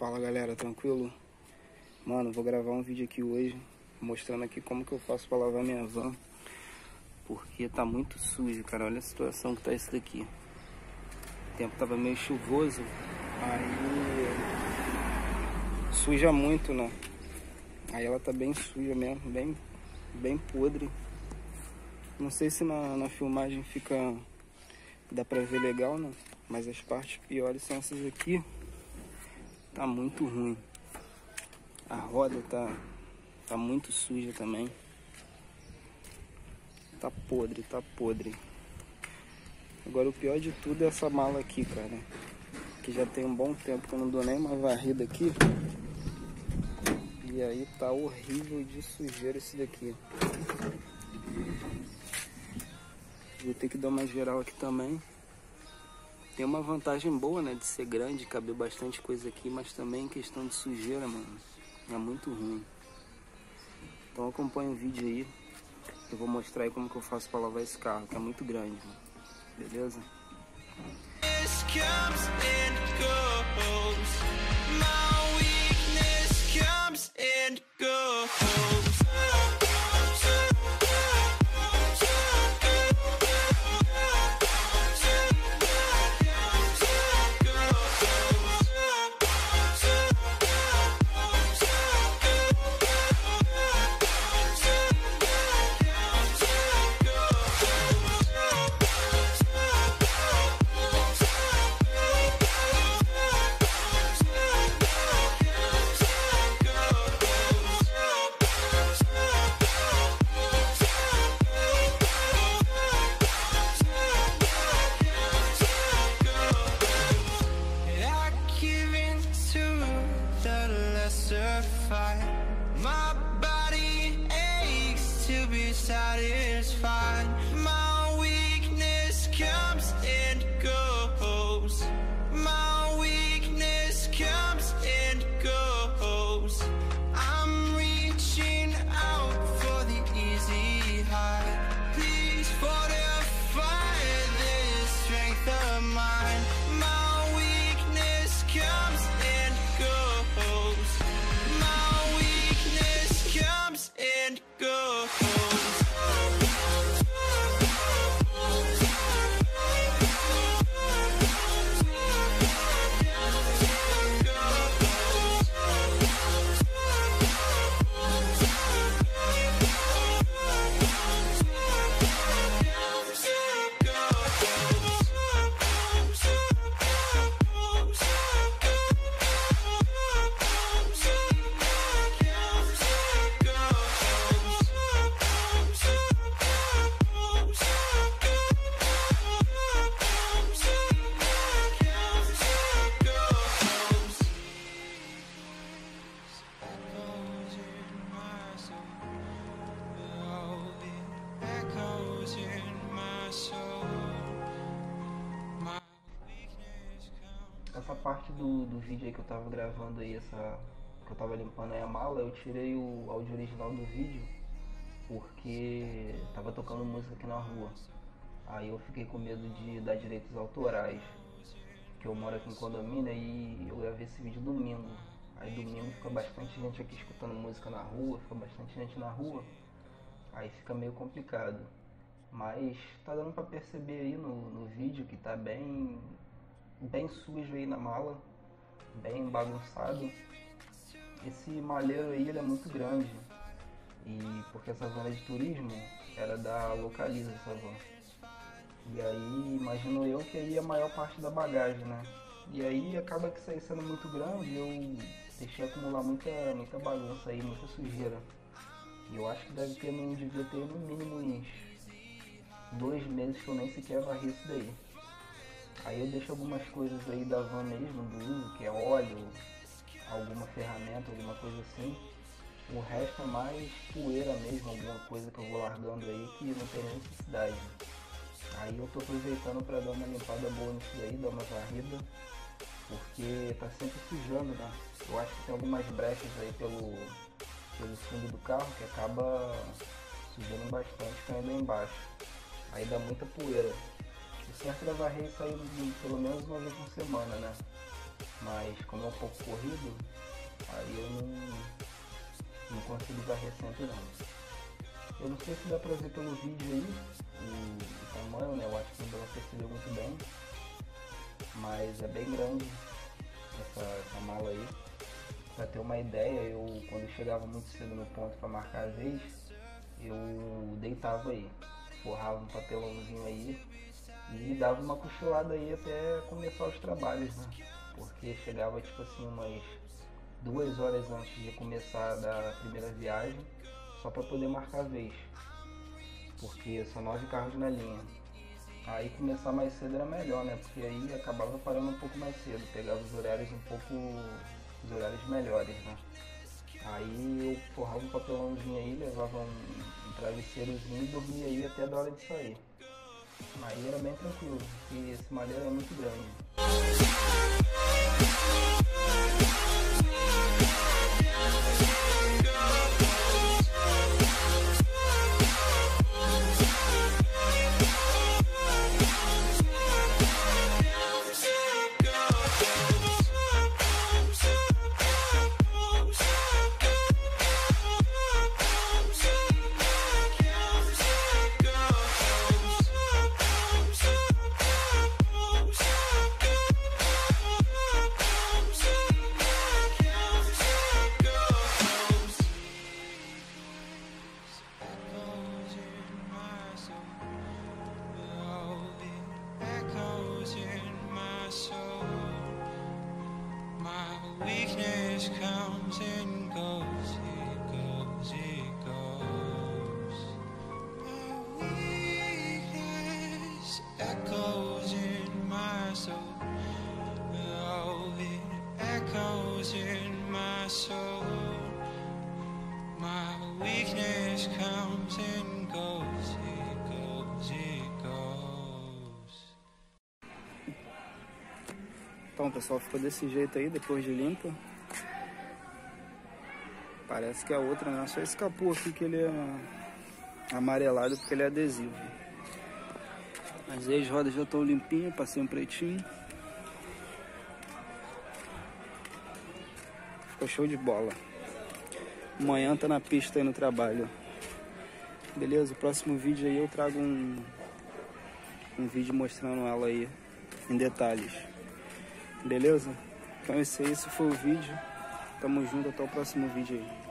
Fala galera, tranquilo? Mano, vou gravar um vídeo aqui hoje mostrando aqui como que eu faço pra lavar minha van, porque tá muito sujo, cara. Olha a situação que tá isso daqui. O tempo tava meio chuvoso, aí suja muito, né? Aí ela tá bem suja mesmo, bem podre. Não sei se na filmagem fica... dá pra ver legal, né? Mas as partes piores são essas aqui. Tá muito ruim. A roda tá muito suja também. Tá podre, tá podre. Agora o pior de tudo é essa mala aqui, cara. Que já tem um bom tempo que eu não dou nem uma varrida aqui. E aí tá horrível de sujeira isso daqui. Vou ter que dar uma geral aqui também. Tem uma vantagem boa, né? De ser grande, caber bastante coisa aqui. Mas também questão de sujeira, mano. É muito ruim. Então acompanha o vídeo aí. Eu vou mostrar aí como que eu faço pra lavar esse carro, que é muito grande, mano. Beleza? My body aches to be satisfied. My weakness comes and goes. My weakness comes and goes. I'm reaching out for the easy high. Please fortify this strength of mine. My weakness comes and goes. Essa parte do vídeo aí que eu tava gravando aí, que eu tava limpando aí a mala, eu tirei o áudio original do vídeo porque tava tocando música aqui na rua. Aí eu fiquei com medo de dar direitos autorais, que eu moro aqui em condomínio e eu gravei esse vídeo domingo. Aí domingo fica bastante gente aqui escutando música na rua, aí fica meio complicado. Mas tá dando pra perceber aí no vídeo que tá bem sujo aí na mala, bem bagunçado. Esse malheiro aí ele é muito grande, e porque essa van é de turismo, era da Localiza essa van. E aí imagino eu que aí é a maior parte da bagagem, né? E aí acaba que isso aí sendo muito grande, eu deixei acumular muita bagunça aí, muita sujeira. E eu acho que devia ter no mínimo uns 2 meses que eu nem sequer varri isso daí. Aí eu deixo algumas coisas aí da van mesmo, do uso, que é óleo, alguma ferramenta, alguma coisa assim. O resto é mais poeira mesmo, alguma coisa que eu vou largando aí que não tem necessidade. Aí eu tô aproveitando pra dar uma limpada boa nisso daí, dar uma varrida, porque tá sempre sujando, né? Eu acho que tem algumas brechas aí pelo fundo do carro que acaba sujando bastante, caindo embaixo. Aí dá muita poeira. O certo é varrer isso aí pelo menos uma vez por semana, né? mas como é um pouco corrido, aí eu não consigo varrer sempre não. Eu não sei se dá pra ver pelo vídeo aí, o tamanho, né? Eu acho que não percebeu muito bem, mas é bem grande essa mala aí. Pra ter uma ideia, eu quando chegava muito cedo no ponto pra marcar as vezes, eu deitava aí, forrava um papelãozinho aí e dava uma cochilada aí até começar os trabalhos, né? Porque chegava tipo assim umas 2 horas antes de começar da primeira viagem, só para poder marcar a vez, porque são 9 carros na linha. Aí começar mais cedo era melhor, né? Porque aí acabava parando um pouco mais cedo, pegava os horários melhores, né? Aí eu forrava um papelãozinho aí, levava um travesseirozinho e dormia aí até a hora de sair. Aí era bem tranquilo, e esse malheiro era muito grande. Então pessoal, ficou desse jeito aí, depois de limpa. Parece que é outra, né? Só esse capô aqui que ele é amarelado porque ele é adesivo. Mas aí as rodas já estão limpinhas, passei um pretinho. Ficou show de bola. Amanhã tá na pista aí no trabalho. Beleza? O próximo vídeo aí eu trago um vídeo mostrando ela aí em detalhes. Beleza? Então esse foi o vídeo. Tamo junto, até o próximo vídeo aí.